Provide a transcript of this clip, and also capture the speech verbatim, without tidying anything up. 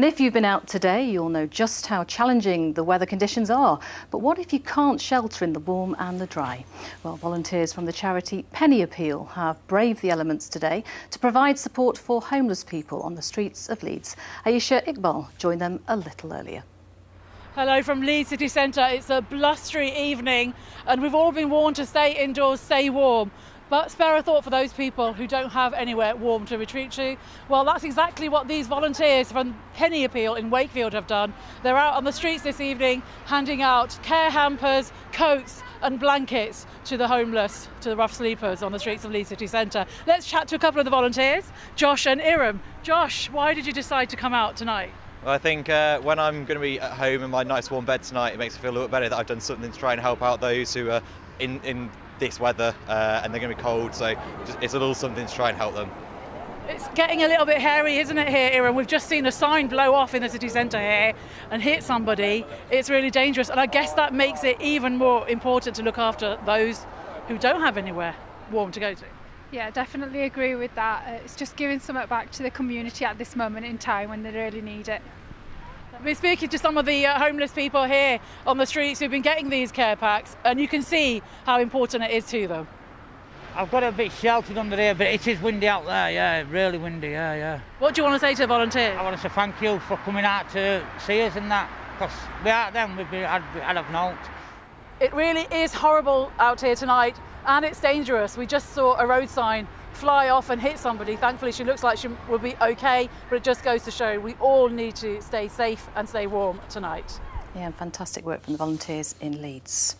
And if you've been out today, you'll know just how challenging the weather conditions are. But what if you can't shelter in the warm and the dry? Well, volunteers from the charity Penny Appeal have braved the elements today to provide support for homeless people on the streets of Leeds. Aisha Iqbal joined them a little earlier. Hello from Leeds City Centre. It's a blustery evening and we've all been warned to stay indoors, stay warm. But spare a thought for those people who don't have anywhere warm to retreat to. Well, that's exactly what these volunteers from Penny Appeal in Wakefield have done. They're out on the streets this evening handing out care hampers, coats and blankets to the homeless, to the rough sleepers on the streets of Leeds City Centre. Let's chat to a couple of the volunteers, Josh and Iram. Josh, why did you decide to come out tonight? Well, I think uh, when I'm going to be at home in my nice warm bed tonight, it makes me feel a little bit better that I've done something to try and help out those who are in, in this weather uh, and they're going to be cold, so just, it's a little something to try and help them. It's getting a little bit hairy, isn't it, here, Iram? We've just seen a sign blow off in the city centre here and hit somebody. It's really dangerous, and I guess that makes it even more important to look after those who don't have anywhere warm to go to. Yeah, definitely agree with that. It's just giving something back to the community at this moment in time when they really need it. I've been speaking to some of the uh, homeless people here on the streets who've been getting these care packs, and you can see how important it is to them. I've got a bit sheltered under here, but it is windy out there, yeah, really windy, yeah, yeah. What do you want to say to the volunteers? I want to say thank you for coming out to see us and that, because without them, we'd be, I'd, I'd have known. It really is horrible out here tonight. And it's dangerous. We just saw a road sign fly off and hit somebody. Thankfully, she looks like she will be okay, but it just goes to show we all need to stay safe and stay warm tonight. Yeah, and fantastic work from the volunteers in Leeds.